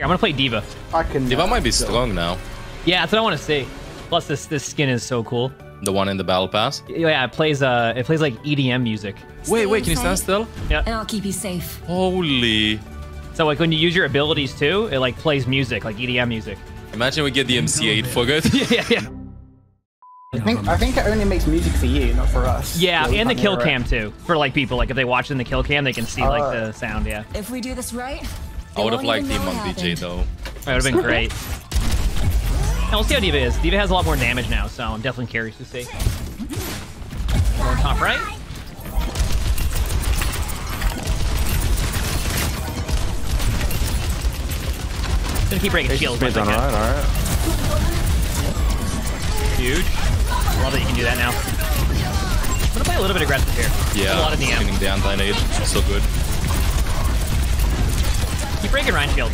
Here, I'm gonna play D.Va. D.Va might be strong now. Yeah, that's what I want to see. Plus, this skin is so cool. The one in the battle pass? Yeah, it plays like EDM music. Wait, can you stand still? Yeah. And I'll keep you safe. Holy. So like when you use your abilities too, it like plays music, like EDM music. Imagine we get the MC8 for good. Yeah. I think it only makes music for you, not for us. Yeah, and the kill cam too. For like people, like if they watch in the kill cam, they can see like the sound, yeah. If we do this right, I would have liked the Monk DJ though. That would have been great. Now we'll see how D.Va is. D.Va has a lot more damage now, so I'm definitely curious to see. More top right. Gonna keep breaking shields. Alright, alright. Huge. Love that you can do that now. I'm gonna play a little bit aggressive here. Yeah, a lot of DM. Getting down by an age. So good. Keep breaking Ryan shield.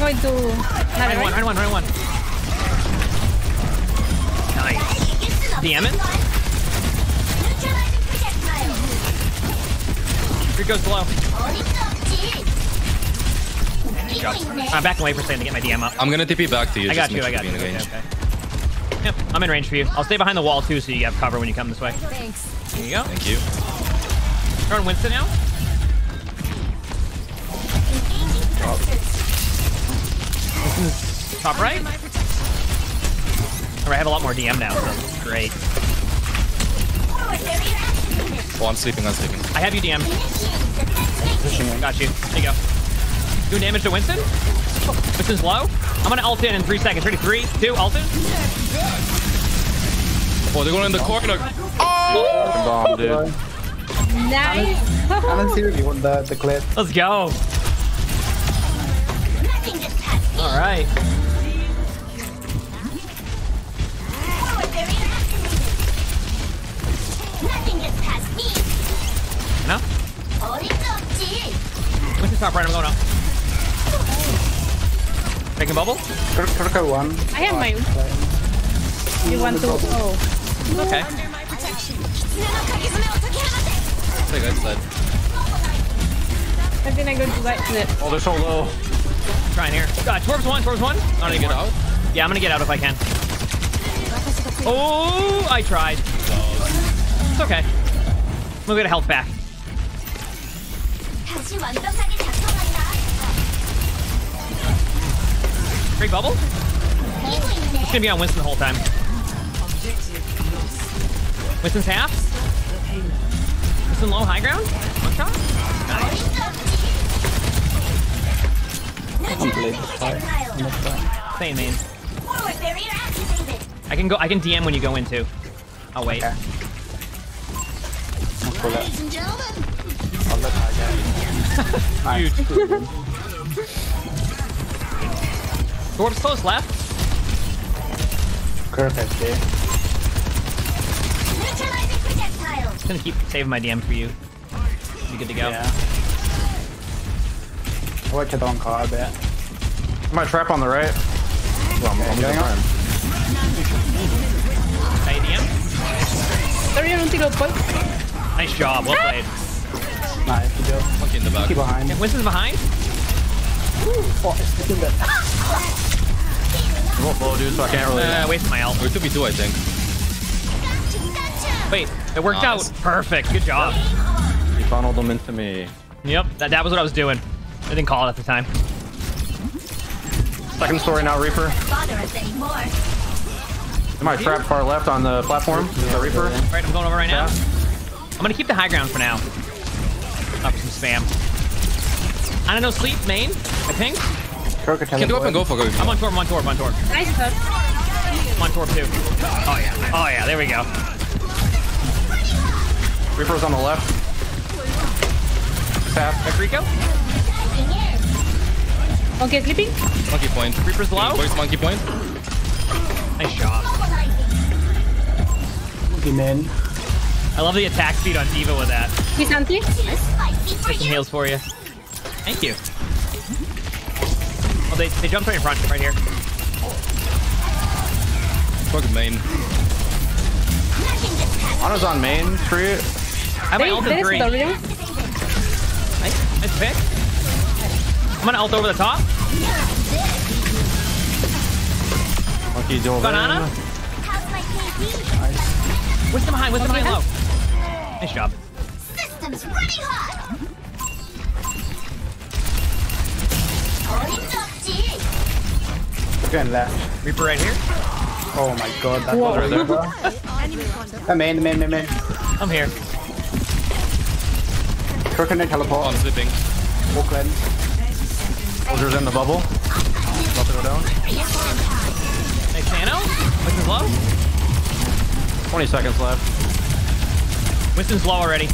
Right one. Nice. DM it. Kiriko's below. Good job. I'm back away for a second to get my DM up. I'm gonna TP back to you. I got you. Okay. Yep, I'm in range for you. I'll stay behind the wall too, so you have cover when you come this way. Thanks. There you go. Thank you. You're on Winston now. Top right. Alright, I have a lot more DM now, so this is great. Oh, I'm sleeping. I have you DM. Got you. There you go. Doing damage to Winston. Winston's low. I'm gonna ult in 3 seconds. Ready? 3, 2, ult in. Oh, they're going in the corner. Oh! Bomb, dude. Nice. Alan seriously won the clip. Let's go. Alright. No? What's the top right? I'm going up. Making bubble? Kiriko won. I have my ult. You want to? Oh. Okay. Take that slide. I think I go to lighten it. Oh, they're so low. Trying here. God, Torb's one. I need to get out. Yeah, I'm gonna get out if I can. Oh, I tried. It's okay. We'll get a health back. Great bubble. It's gonna be on Winston the whole time. Winston's half. Winston low, high ground. One shot. Nice. Same main. I can DM when you go in too. I'll wait. Okay. Huge. Torb's close left. Perfect, dude. I'm just gonna keep saving my DM for you. You good to go? Yeah. I like it on car a bit. I might trap on the right. Well, I'm going on. ADM. Nice job. Well played. Nice. Good job. Fucking the back. Keep behind. Yeah, Winston's behind. Oh, it's sticking bit. I'm not low, dude, so I can't really. Waste my ult. It could be 2, I think. Wait, it worked out. Perfect. Good job. You funneled them into me. Yep, that was what I was doing. I didn't call it at the time. Second story now, Reaper. Am I trapped far left on the platform? Is that Reaper? Alright, I'm going over right now. I'm gonna keep the high ground for now. Up some spam. I don't know, sleep, main, I think. Can go up and go for good. I'm on Torb, I'm on Torb. Nice touch. I'm on Torb too. Oh yeah, there we go. Reaper's on the left. Tap. Kiriko? Okay, clipping. Monkey point. Reaper's low. Where's monkey point? Nice shot. Monkey man. I love the attack speed on D.Va with that. He's anti. Nice. Get some heals for you. Thank you. Oh, they jumped right in front, right here. Fucking main. Ana's on main. Tree. I have my ult in 3. Nice pick. I'm gonna ult over the top. Lucky door. Got Ana. Nice. Winston behind, Winston behind low. Nice job. Systems running hot. Going left. Reaper right here. Oh my god, that was right there. I'm in. I'm here. Crook and teleport. Oh, I'm sleeping. Walk in. Soldier's in the bubble. About to go down. Nice nano. Winston's low. 20 seconds left. Winston's low already.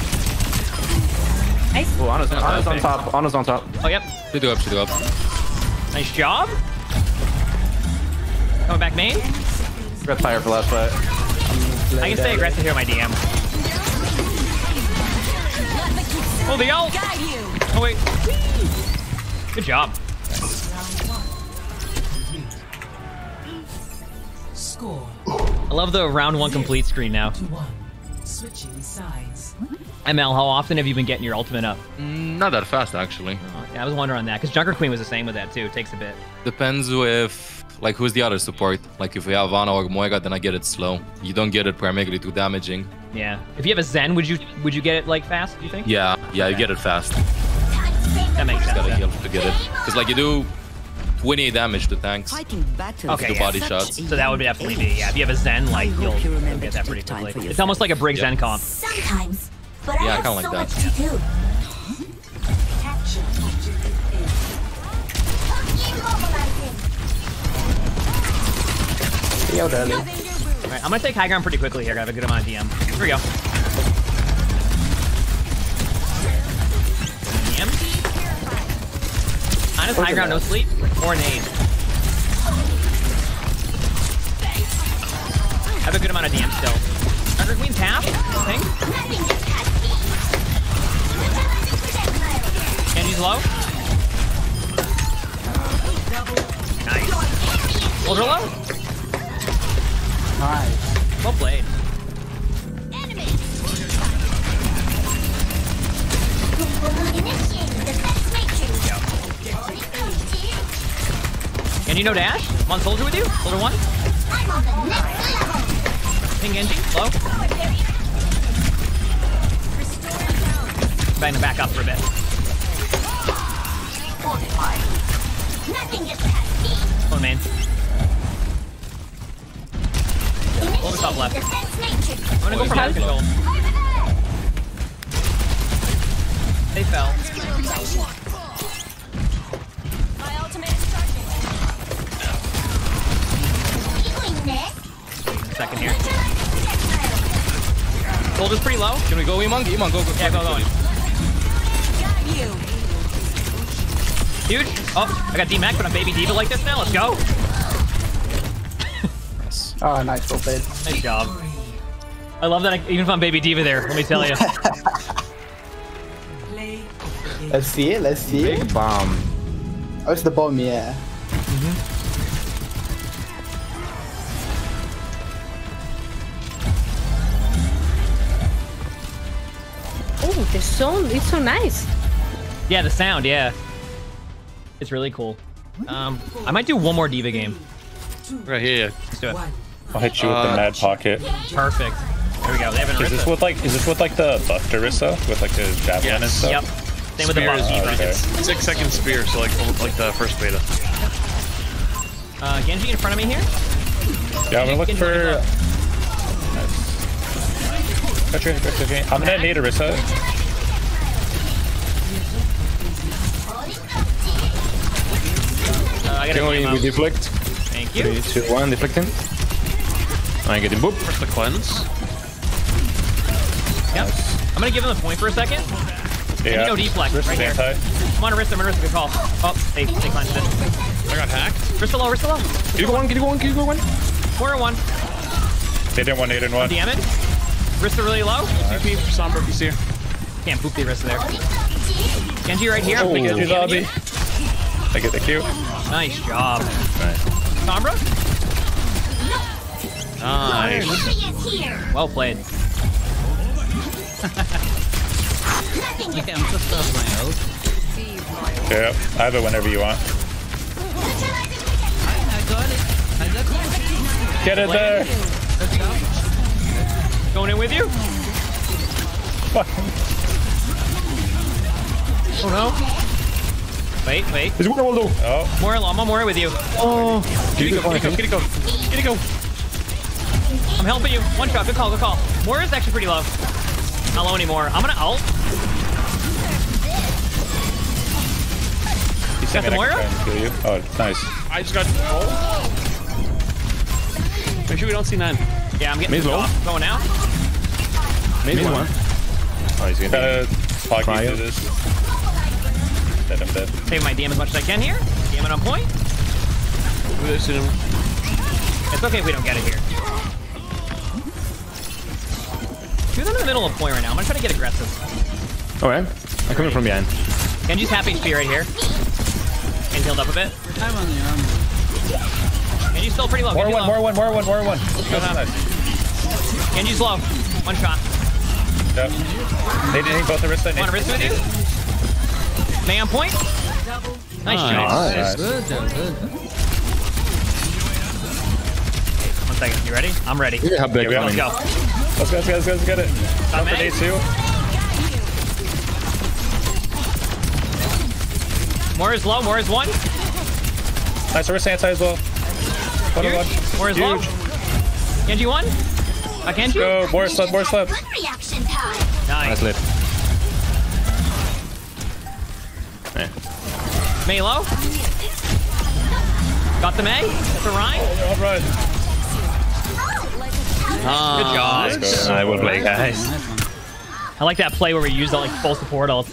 Nice. Oh, Ana's on top. Ana's on top. Oh, yep. She do up. Nice job. Coming back main. Got fire for last fight. I can stay aggressive here on my DM. Oh, the ult! Oh, wait. Good job. Score. I love the round one complete screen now. Switching sides. ML, how often have you been getting your ultimate up? Not that fast, actually. Oh, yeah, I was wondering on that, because Junker Queen was the same with that, too. It takes a bit. Depends with, like, who's the other support. Like, if we have Ana or Moira, then I get it slow. You don't get it primarily too damaging. Yeah. If you have a Zen, would you get it, like, fast, do you think? Yeah, okay. You get it fast. That makes sense. You gotta heal to get it. Because, like, you do 20 damage to tanks. Okay, yeah. Body shots. So that would definitely be, yeah. If you have a Zen, like, you'll get that pretty quickly. It's almost like a Brig Zen comp. Sometimes. But yeah, I kind of like that. Yo, darling. Alright, I'm gonna take high ground pretty quickly here. I have a good amount of DM. Here we go. DM. Honest high ground, no sleep, or nade. I have a good amount of DM still. Junker Queen's half, I think. Genji's low. Nice. Ultra low. Nice. Well played. Genji no dash? I'm on soldier with you? Soldier one? Ping Genji, low. I'm gonna back up for a bit. Nothing gets past me. Come on, man. Over top left. I'm gonna go for high control. They fell. My ultimate is charging. Second here. Soldier's pretty low. Can we go, Emon? Emon, go. Yeah, go. Got you. Huge. Oh, I got D-Mac, but I'm baby D.Va like this now. Let's go. Nice. Oh, nice. Well played. Nice job. I love that. Even if I'm baby D.Va there, let me tell you. Let's see it. Big bomb. Oh, it's the bomb, yeah. Oh, the sound. It's so nice. Yeah, the sound, yeah. It's really cool. I might do one more D.Va game. Right here. Let's do it. I'll hit you with the mad pocket. Perfect. There we go. They have an is this with like the buffed Orisa with like the javelin and stuff? Yep. Same with the buffed D.Va. Okay. 6 second spear, so like the first beta. Genji in front of me here. Yeah, I'm gonna look for. Nice. Gotcha. I'm gonna need Orisa. Can we deflect? Thank you. 3, 2, 1, deflecting. I get him boop. First the cleanse. Yep. Nice. I'm gonna give him the point for a second. Yeah. No deflect right here. Come on, Orisa, I'm gonna risk a good call. Oh, they cleansed it. I got hacked. Orisa low. Can you go one? Mora one. They didn't one. Damage. Orisa really low. TP for Sombra if you see her. Can't boop the Orisa there. Genji right here. Oh, Genji's lobby. I get the Q. Nice job. Right. Sombra? Nice. Well played. Look at him. You're up. I have it whenever you want. Get it there! Going in with you? Fuck. Oh no. Wait, wait. There's one more though. Oh. Mora, I'm on Mora with you. Oh. Kiriko. I'm helping you. One shot. Good call, good call. Mora's actually pretty low. Not low anymore. I'm gonna ult. You got the Mora? Oh, nice. I just got ult. Make sure we don't see none. Yeah, I'm getting off. Going out. Maybe one. Oh, he's gonna fog you through this. Dead, I'm dead. Save my DM as much as I can here. DM it on point. It's okay if we don't get it here. Dude, I'm in the middle of point right now. I'm gonna try to get aggressive. Alright. I'm coming from behind. Genji's happy to be right here. And healed up a bit. Your time on the arm. Genji's still pretty low. More one. Genji's low. One shot. Yep. They didn't both the wrist. Want to wrist with you? May on point? Nice shot. Nice. Good. One second. You ready? I'm ready. Yeah, okay, let's go. Let's get it. Stop for day two. More is low. More is one. Nice. Wrist anti as well. Huge. More is low. Genji one. Genji. Go. More slip. Nice. May low. Got the May. That's a Ryan. All right. Good job. I will play, guys. I like that play where we use that, like, full support ults.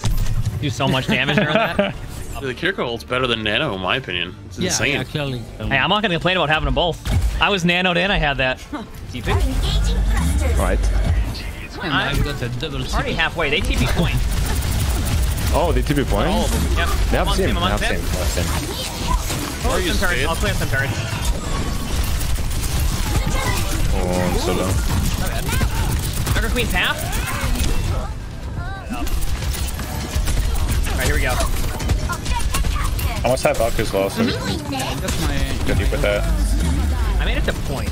Do so much damage during that. The Kiriko ult's better than Nano, in my opinion. It's insane. Yeah, hey, I'm not going to complain about having them both. I was Nano'd and I had that. TP. Right. I've got a double already halfway. They TP point. Oh, they TP point? All of them. Yep. They have same. I'll clear some turrets. Oh, I'm so low. Junker Queen's half. Alright, here we go. I almost had Valk as well, so go deep with that. I made it to point.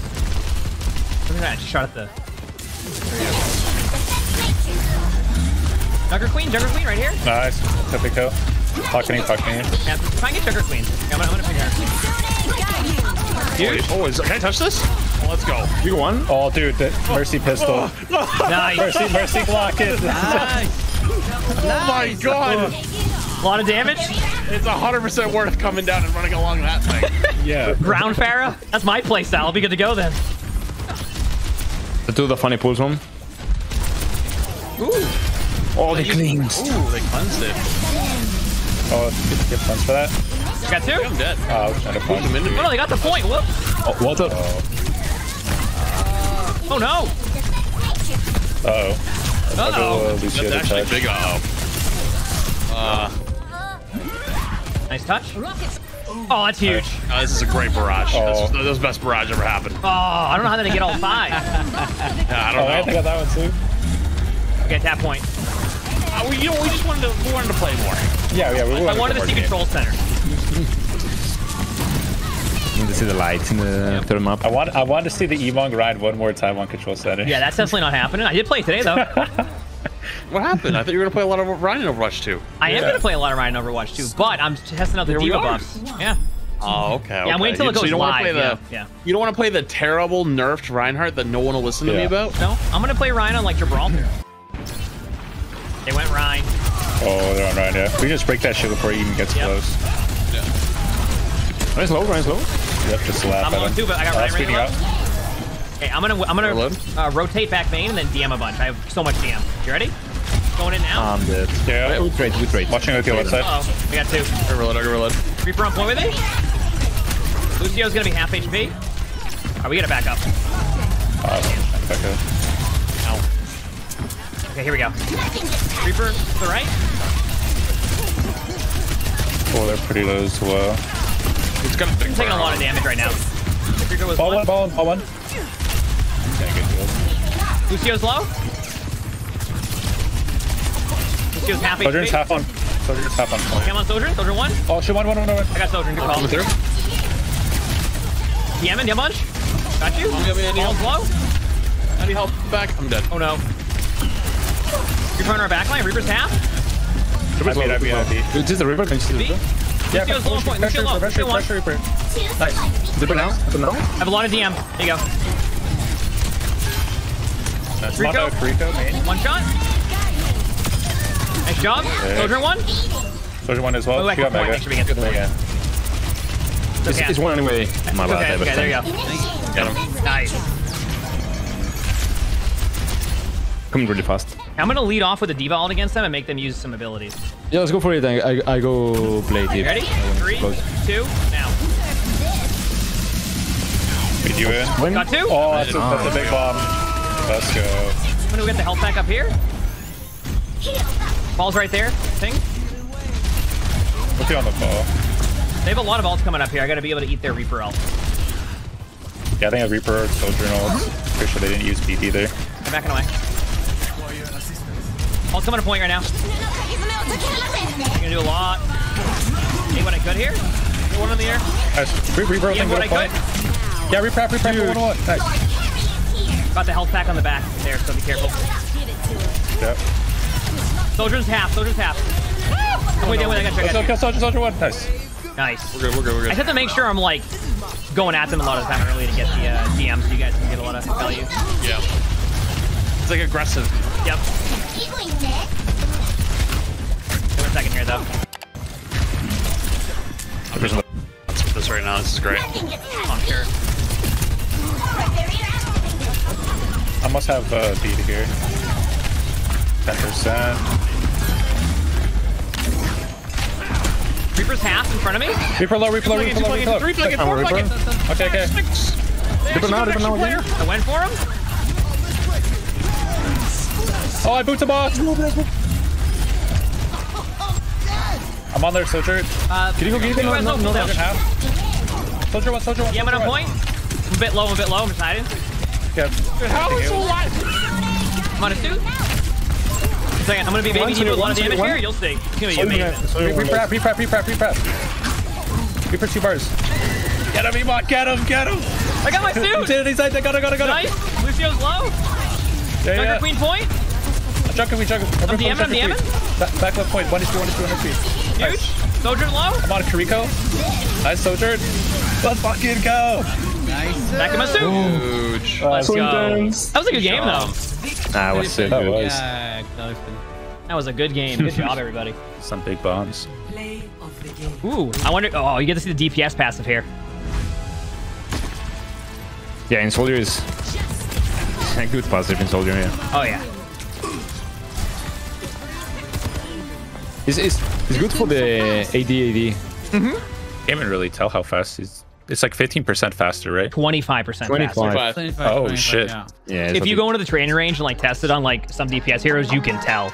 Look at that. I just shot at the... Junker Queen right here. Nice. Typico. Talking. Yeah, try and get Junker Queen. I'm gonna pick her. Dude. Oh, can I touch this? Oh, let's go. You won? Oh, dude. The Mercy pistol. Oh. Nice. Mercy block it. Nice. Oh my god. A lot of damage. It's 100% worth coming down and running along that thing. Yeah. Ground Pharah. That's my playstyle. I'll be good to go then. Let's do the funny pulls home. Ooh. Oh, they cleansed. Ooh, they cleansed it. Oh, get punched for that. You got two? I'm dead. Oh, no, they got the point. Whoop. Oh, what up? Oh, no. Uh-oh. That's actually big uh-oh. Nice touch. Oh, that's huge. This is a great barrage. Oh. This was the best barrage ever happened. Oh, I don't know how they get all five. Yeah, I don't know. I think I got that one, too. Get that point. We just wanted to play more. Yeah. I wanted to see control center. I need to see the lights in the third map. I want to see the Emong ride one more time on control center. Yeah, that's definitely not happening. I did play today though. What happened? I thought you were gonna play a lot of Ryan in Overwatch 2. I am gonna play a lot of Ryan in Overwatch 2, but I'm testing out the D.Va buffs. Yeah. Oh, okay. Yeah, I'm waiting till it goes live. You don't want to play the terrible nerfed Reinhardt that no one will listen to me about. No, I'm gonna play Ryan on like Jabral. They went Ryan. Oh, they're on Ryan, yeah. We just break that shit before he even gets close. Yeah. Ryan's low. Yep, just slap at him. I'm low too, but I got Ryan right now. Okay, I'm gonna rotate back main and then DM a bunch. I have so much DM. You ready? Going in now. I'm dead. Yeah. Wait, we trade. Watching with your website. Uh-oh. We got two. I reload. Reaper on point with me. Lucio's gonna be half HP. Alright, we gotta back up. Okay, here we go. Reaper to the right. Oh, they're pretty low as well. It's gonna be taking a lot of damage right now. Ball one. Okay, good deal. Lucio's low. Lucio's half HP. Sojourn's half on. Sojourn just hop on point. Okay, I'm on Sojourn. Sojourn one. Oh, she one. I got Sojourn. Good call. Through. DM in, DM bunch. Got you. All's low. I need help. Back. I'm dead. Oh no. You're trying our back line. Reaper's half. Reaper's low. Is this the Reaper? Yeah, pressure, Reaper. Nice. Reaper now? I have a lot of DM. There you go. Kiriko, main. One shot. Nice job. Okay. Sojourn one. Sojourn one as well. Oh, she got Mega. It's one anyway. My bad. Okay, there you go. Got him. Nice. Coming really fast. I'm going to lead off with a D.Va ult against them and make them use some abilities. Yeah, let's go for it. I go play D.Va. Ready? 3, 2, now. We do it. Got two. Oh, that's a big bomb. Let's go. I'm gonna get the health back up here. Ball's right there. Thing. Put you on the ball. They have a lot of ults coming up here. I gotta be able to eat their Reaper ult. Yeah, I think a Reaper, Sojourn ult. Pretty sure they didn't use beef either. I'm backing away. Ult's coming to point right now. I'm gonna do a lot. Did what I could here. Get one in the air. Nice. Reaper ult and go to point. Yeah, Reaper, for 1-1. Nice. Got the health pack on the back there, so be careful. Yep. Soldier's half. Wait, I gotta check. Soldier one. Nice. Nice. We're good. I have to make sure I'm like going at them a lot of the time early to get the DM so you guys can get a lot of value. Yeah. It's like aggressive. Yep. Give me a second here though. I'm just with this right now. This is great. I'm sure. I must have beat here. 10%. Reaper's half in front of me. Reaper low. Reaper. Okay. Reaper now. I went for him. Oh, I booted the boss. I'm on there, Sojourn. Can you go get him? No, half. Sojourn one. Yeah, I'm on point. I'm a bit low. I'm just hiding. How is alive? I'm on a suit. Second, I'm gonna be baby. You do a lot of damage here. You'll see. It's gonna be amazing. Reprep. Reprep 2 bars. Get him, Ebot. Get him. I got my suit. Got him. Nice. Lucio's low. Junker Queen point. I'm DMing. Back left point. 1-2. Huge. Sojourn low. I'm on Kiriko. Nice Sojourn. Let's fucking go. Nice. Back in my suit. Huge. Let's go. That was a good game, though. That was sick. Yeah, that was a good game. Good job, everybody. Some big bombs. Ooh, I wonder. Oh, you get to see the DPS passive here. Yeah, in Soldier is a good passive in Soldier. Yeah. Oh yeah. It's good for the AD. Mm-hmm. Can't even really tell how fast it's. It's like 15% faster, right? 25% faster. Oh, shit. Yeah. If you go into the training range and like test it on like some DPS heroes, you can tell.